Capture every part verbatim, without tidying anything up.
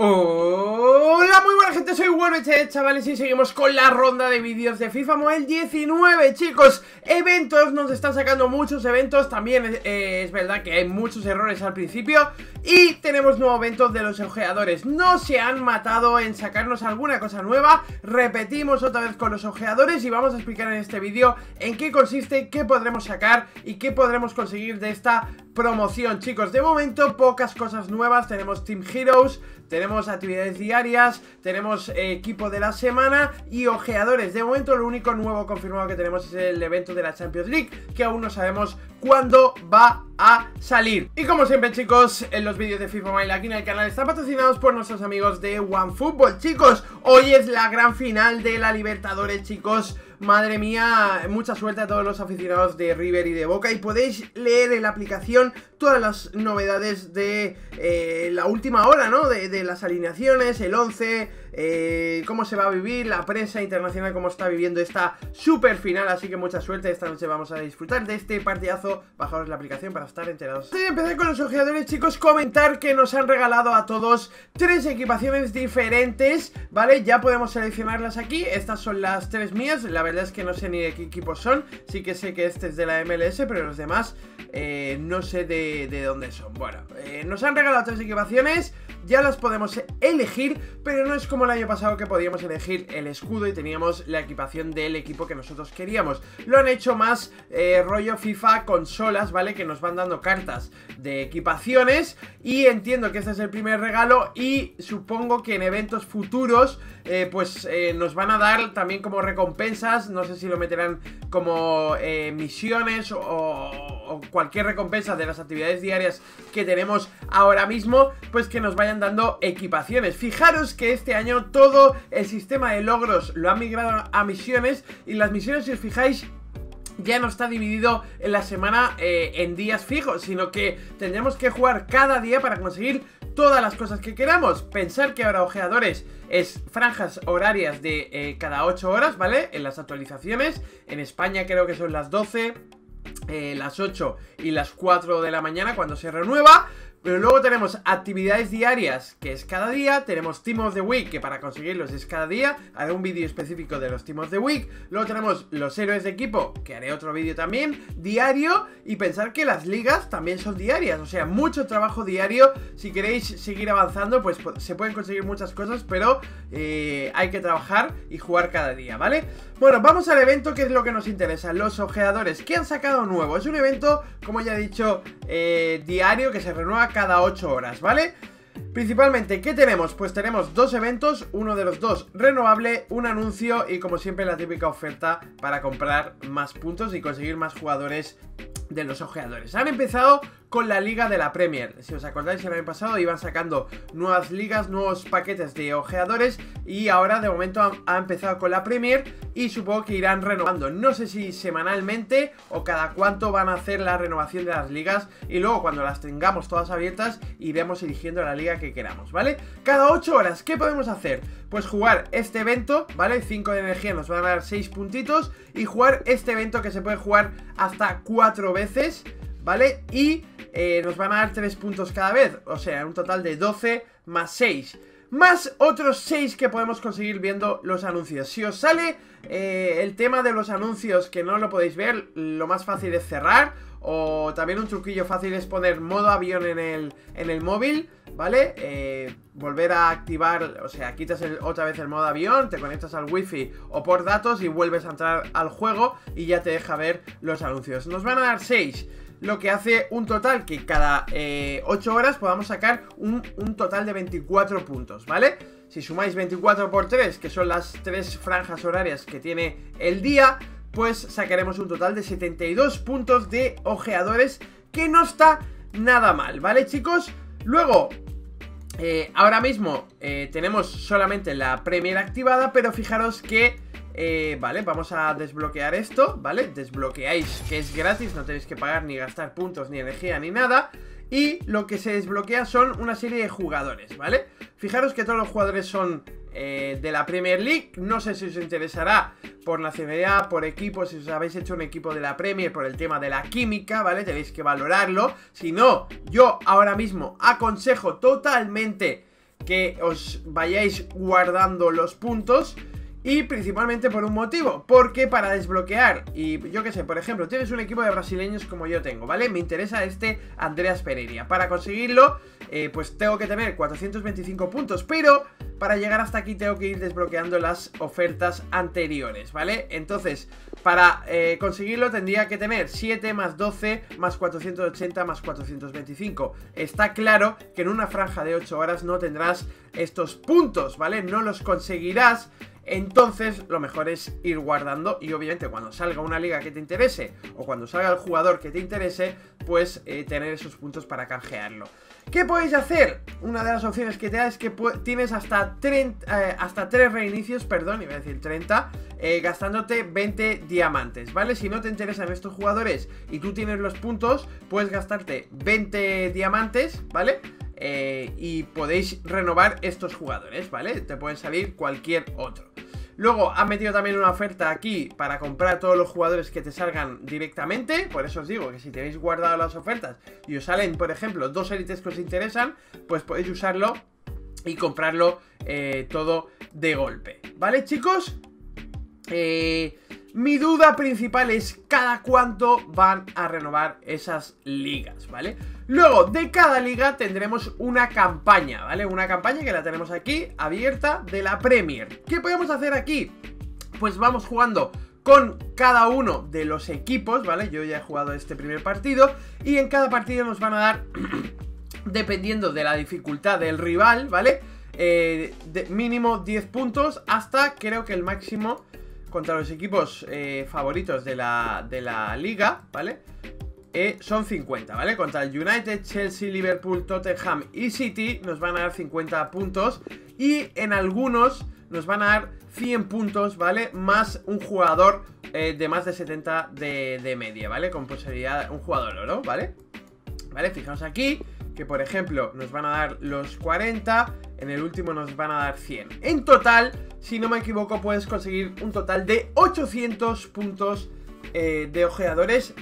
Hola, muy buena gente, soy WolvieHD, chavales, y seguimos con la ronda de vídeos de FIFA Mobile diecinueve, chicos. Eventos, nos están sacando muchos eventos, también es, eh, es verdad que hay muchos errores al principio. Y tenemos nuevos eventos de los ojeadores, no se han matado en sacarnos alguna cosa nueva. Repetimos otra vez con los ojeadores y vamos a explicar en este vídeo en qué consiste, qué podremos sacar y qué podremos conseguir de esta promoción, chicos. De momento, pocas cosas nuevas, tenemos Team Heroes, tenemos actividades diarias, tenemos eh, equipo de la semana y ojeadores. De momento lo único nuevo confirmado que tenemos es el evento de la Champions League, que aún no sabemos cuándo va a salir. Y como siempre, chicos, en los vídeos de FIFA Mobile aquí en el canal están patrocinados por nuestros amigos de One Football. Chicos, hoy es la gran final de la Libertadores, chicos. Madre mía, mucha suerte a todos los aficionados de River y de Boca. Y podéis leer en la aplicación todas las novedades de eh, la última hora, ¿no? De, de las alineaciones, el once, eh, cómo se va a vivir, la prensa internacional, cómo está viviendo esta super final. Así que mucha suerte, esta noche vamos a disfrutar de este partidazo. Bajaos la aplicación para estar enterados. Antes de empezar con los ojeadores, chicos, comentar que nos han regalado a todos tres equipaciones diferentes, ¿vale? Ya podemos seleccionarlas aquí, estas son las tres mías. La La verdad es que no sé ni de qué equipos son. Sí que sé que este es de la M L S, pero los demás eh, no sé de, de dónde son. Bueno, eh, nos han regalado tres equipaciones, ya las podemos elegir, pero no es como el año pasado que podíamos elegir el escudo y teníamos la equipación del equipo que nosotros queríamos. Lo han hecho más eh, rollo FIFA consolas, ¿vale? Que nos van dando cartas de equipaciones. Y entiendo que este es el primer regalo y supongo que en eventos futuros eh, pues eh, nos van a dar también como recompensas. No sé si lo meterán como eh, misiones o, o cualquier recompensa de las actividades diarias que tenemos ahora mismo, pues que nos vayan dando equipaciones. Fijaros que este año todo el sistema de logros lo han migrado a misiones, y las misiones, si os fijáis, ya no está dividido en la semana eh, en días fijos, sino que tendremos que jugar cada día para conseguir todas las cosas que queramos. Pensar que ahora ojeadores es franjas horarias de eh, cada ocho horas, ¿vale? En las actualizaciones, en España creo que son las doce, eh, las ocho y las cuatro de la mañana cuando se renueva. Pero luego tenemos actividades diarias, que es cada día. Tenemos Team of the Week, que para conseguirlos es cada día. Haré un vídeo específico de los Team of the Week. Luego tenemos los héroes de equipo, que haré otro vídeo también, diario. Y pensar que las ligas también son diarias, o sea, mucho trabajo diario. Si queréis seguir avanzando, pues se pueden conseguir muchas cosas, pero eh, hay que trabajar y jugar cada día, ¿vale? Bueno, vamos al evento, que es lo que nos interesa. Los ojeadores, ¿qué han sacado nuevo? Es un evento, como ya he dicho, eh, diario, que se renueva cada ocho horas, ¿vale? Principalmente, ¿qué tenemos? Pues tenemos dos eventos, uno de los dos renovable, un anuncio y, como siempre, la típica oferta para comprar más puntos y conseguir más jugadores de los ojeadores. Han empezado con la liga de la Premier. Si os acordáis, el año pasado iban sacando nuevas ligas, nuevos paquetes de ojeadores, y ahora de momento ha empezado con la Premier y supongo que irán renovando. No sé si semanalmente o cada cuánto van a hacer la renovación de las ligas, y luego cuando las tengamos todas abiertas iremos eligiendo la liga que queramos, ¿vale? Cada ocho horas, ¿qué podemos hacer? Pues jugar este evento, ¿vale? cinco de energía nos van a dar seis puntitos, y jugar este evento, que se puede jugar hasta cuatro veces, ¿vale? Y eh, nos van a dar tres puntos cada vez, o sea, un total de doce más seis, más otros seis que podemos conseguir viendo los anuncios. Si os sale eh, el tema de los anuncios, que no lo podéis ver, lo más fácil es cerrar. O también un truquillo fácil es poner modo avión en el, en el móvil, ¿vale? Eh, volver a activar, o sea, quitas el, otra vez el modo avión, te conectas al wifi o por datos y vuelves a entrar al juego, y ya te deja ver los anuncios. Nos van a dar seis, lo que hace un total que cada eh, ocho horas podamos sacar un, un total de veinticuatro puntos, ¿vale? Si sumáis veinticuatro por tres, que son las tres franjas horarias que tiene el día, pues sacaremos un total de setenta y dos puntos de ojeadores, que no está nada mal, ¿vale, chicos? Luego, eh, ahora mismo eh, tenemos solamente la Premier activada, pero fijaros que Eh, vale, vamos a desbloquear esto, ¿vale? Desbloqueáis, que es gratis, no tenéis que pagar ni gastar puntos, ni energía, ni nada. Y lo que se desbloquea son una serie de jugadores, ¿vale? Fijaros que todos los jugadores son eh, de la Premier League. No sé si os interesará por nacionalidad, por equipo, si os habéis hecho un equipo de la Premier, por el tema de la química, ¿vale? Tenéis que valorarlo. Si no, yo ahora mismo aconsejo totalmente que os vayáis guardando los puntos. Y principalmente por un motivo, porque para desbloquear, y yo que sé, por ejemplo, tienes un equipo de brasileños como yo tengo, ¿vale? Me interesa este Andreas Pereira. Para conseguirlo, eh, pues tengo que tener cuatrocientos veinticinco puntos, pero para llegar hasta aquí tengo que ir desbloqueando las ofertas anteriores, ¿vale? Entonces, para eh, conseguirlo tendría que tener siete más doce más cuatrocientos ochenta más cuatrocientos veinticinco. Está claro que en una franja de ocho horas no tendrás estos puntos, ¿vale? No los conseguirás. Entonces lo mejor es ir guardando y obviamente cuando salga una liga que te interese o cuando salga el jugador que te interese, pues eh, tener esos puntos para canjearlo. ¿Qué podéis hacer? Una de las opciones que te da es que tienes hasta, treinta, eh, hasta tres reinicios, perdón, iba a decir treinta, eh, gastándote veinte diamantes, ¿vale? Si no te interesan estos jugadores y tú tienes los puntos, puedes gastarte veinte diamantes, ¿vale? Eh, y podéis renovar estos jugadores, ¿vale? Te pueden salir cualquier otro. Luego han metido también una oferta aquí para comprar todos los jugadores que te salgan directamente. Por eso os digo que si tenéis guardado las ofertas y os salen, por ejemplo, dos élites que os interesan, pues podéis usarlo y comprarlo eh, todo de golpe, ¿vale, chicos? Eh... Mi duda principal es cada cuánto van a renovar esas ligas, ¿vale? Luego, de cada liga tendremos una campaña, ¿vale? Una campaña que la tenemos aquí, abierta, de la Premier. ¿Qué podemos hacer aquí? Pues vamos jugando con cada uno de los equipos, ¿vale? Yo ya he jugado este primer partido y en cada partido nos van a dar, dependiendo de la dificultad del rival, ¿vale? Eh, de mínimo diez puntos hasta creo que el máximo contra los equipos eh, favoritos de la, de la liga, ¿vale? Eh, son cincuenta, ¿vale? Contra el United, Chelsea, Liverpool, Tottenham y City nos van a dar cincuenta puntos. Y en algunos nos van a dar cien puntos, ¿vale? Más un jugador eh, de más de setenta de, de media, ¿vale? Con posibilidad, un jugador oro, ¿vale? ¿Vale? Fijaos aquí que, por ejemplo, nos van a dar los cuarenta. En el último nos van a dar cien. En total, si no me equivoco, puedes conseguir un total de ochocientos puntos eh, de ojeadores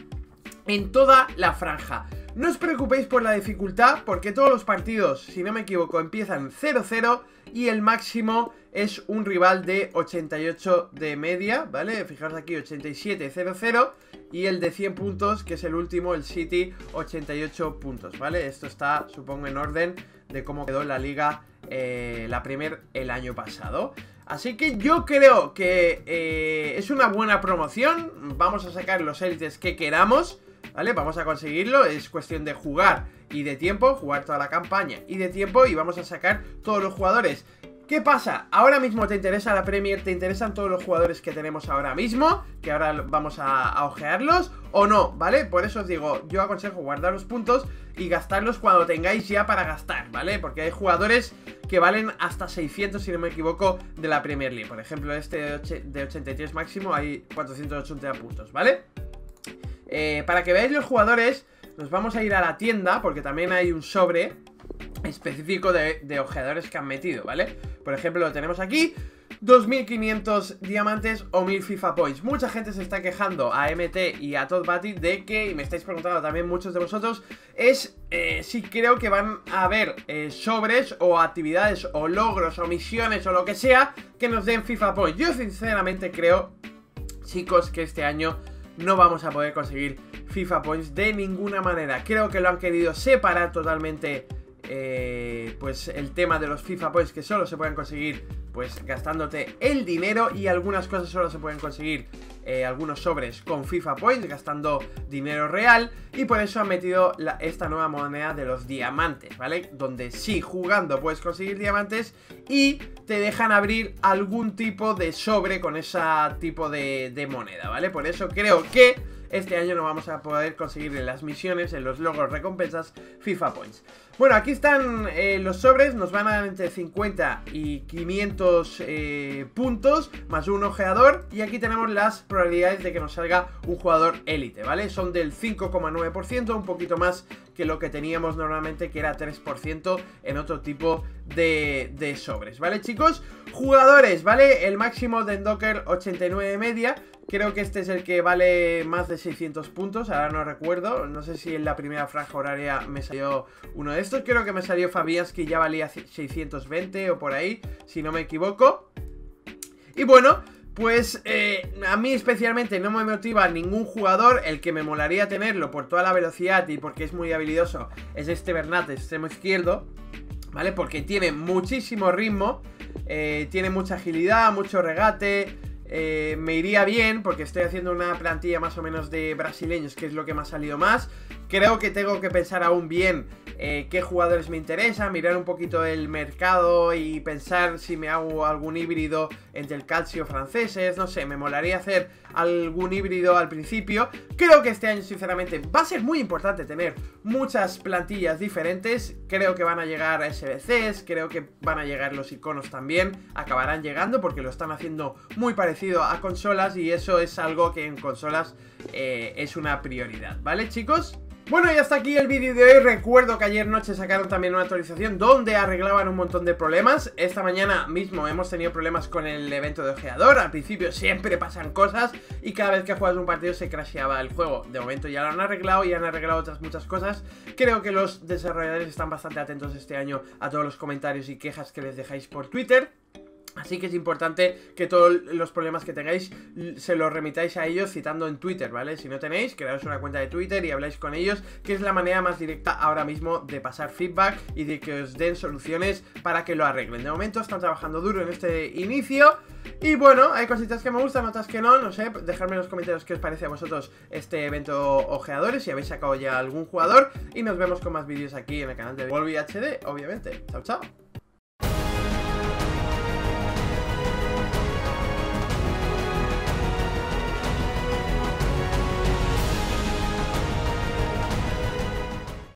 en toda la franja. No os preocupéis por la dificultad, porque todos los partidos, si no me equivoco, empiezan cero cero y el máximo es un rival de ochenta y ocho de media, ¿vale? Fijaos aquí, ochenta y siete cero cero y el de cien puntos, que es el último, el City, ochenta y ocho puntos, ¿vale? Esto está, supongo, en orden de cómo quedó la liga, eh, la Premier el año pasado. Así que yo creo que eh, es una buena promoción. Vamos a sacar los élites que queramos, ¿vale? Vamos a conseguirlo. Es cuestión de jugar y de tiempo, jugar toda la campaña y de tiempo, y vamos a sacar todos los jugadores. ¿Qué pasa? Ahora mismo te interesa la Premier, te interesan todos los jugadores que tenemos ahora mismo, que ahora vamos a, a ojearlos, o no, ¿vale? Por eso os digo, yo aconsejo guardar los puntos y gastarlos cuando tengáis ya para gastar, ¿vale? Porque hay jugadores que valen hasta seiscientos, si no me equivoco, de la Premier League. Por ejemplo, este de ochenta y tres máximo hay cuatrocientos ochenta puntos, ¿vale? Eh, para que veáis los jugadores, nos vamos a ir a la tienda, porque también hay un sobre específico de, de ojeadores que han metido, ¿vale? Por ejemplo, lo tenemos aquí, dos mil quinientos diamantes o mil FIFA Points. Mucha gente se está quejando a M T y a Todd Batty de que, y me estáis preguntando también muchos de vosotros, es eh, si creo que van a haber eh, sobres o actividades o logros o misiones o lo que sea que nos den FIFA Points. Yo sinceramente creo, chicos, que este año no vamos a poder conseguir FIFA Points de ninguna manera. Creo que lo han querido separar totalmente. Eh, pues el tema de los FIFA Points, que solo se pueden conseguir pues gastándote el dinero, y algunas cosas solo se pueden conseguir eh, algunos sobres con FIFA Points gastando dinero real, y por eso han metido la, esta nueva moneda de los diamantes, ¿vale? Donde sí, jugando puedes conseguir diamantes y te dejan abrir algún tipo de sobre con ese tipo de, de moneda, ¿vale? Por eso creo que este año no vamos a poder conseguir en las misiones, en los logros, recompensas, FIFA Points. Bueno, aquí están eh, los sobres. Nos van a dar entre cincuenta y quinientos eh, puntos, más un ojeador. Y aquí tenemos las probabilidades de que nos salga un jugador élite, ¿vale? Son del cinco coma nueve por ciento, un poquito más que lo que teníamos normalmente, que era tres por ciento en otro tipo de, de sobres, ¿vale, chicos? Jugadores, ¿vale? El máximo de Endoker, ochenta y nueve media. Creo que este es el que vale más de seiscientos puntos, ahora no recuerdo. No sé si en la primera franja horaria me salió uno de estos. Creo que me salió Fabianski, ya valía seiscientos veinte o por ahí, si no me equivoco. Y bueno, pues eh, a mí especialmente no me motiva ningún jugador. El que me molaría tenerlo por toda la velocidad y porque es muy habilidoso es este Bernat, extremo izquierdo, ¿vale? Porque tiene muchísimo ritmo, eh, tiene mucha agilidad, mucho regate. Eh, me iría bien porque estoy haciendo una plantilla más o menos de brasileños, que es lo que me ha salido más. Creo que tengo que pensar aún bien eh, qué jugadores me interesan, mirar un poquito el mercado y pensar si me hago algún híbrido entre el calcio franceses, no sé, me molaría hacer algún híbrido al principio. Creo que este año sinceramente va a ser muy importante tener muchas plantillas diferentes. Creo que van a llegar a S B Cs, creo que van a llegar los iconos también, acabarán llegando porque lo están haciendo muy parecido a consolas y eso es algo que en consolas eh, es una prioridad, ¿vale, chicos? Bueno, y hasta aquí el vídeo de hoy. Recuerdo que ayer noche sacaron también una actualización donde arreglaban un montón de problemas. Esta mañana mismo hemos tenido problemas con el evento de ojeador. Al principio siempre pasan cosas y cada vez que juegas un partido se crasheaba el juego. De momento ya lo han arreglado y han arreglado otras muchas cosas. Creo que los desarrolladores están bastante atentos este año a todos los comentarios y quejas que les dejáis por Twitter. Así que es importante que todos los problemas que tengáis se los remitáis a ellos citando en Twitter, ¿vale? Si no tenéis, creaos una cuenta de Twitter y habláis con ellos, que es la manera más directa ahora mismo de pasar feedback y de que os den soluciones para que lo arreglen. De momento están trabajando duro en este inicio. Y bueno, hay cositas que me gustan, otras que no, no sé, dejadme en los comentarios qué os parece a vosotros este evento ojeadores, si habéis sacado ya algún jugador. Y nos vemos con más vídeos aquí en el canal de WolvieHD, obviamente. Chao, chao.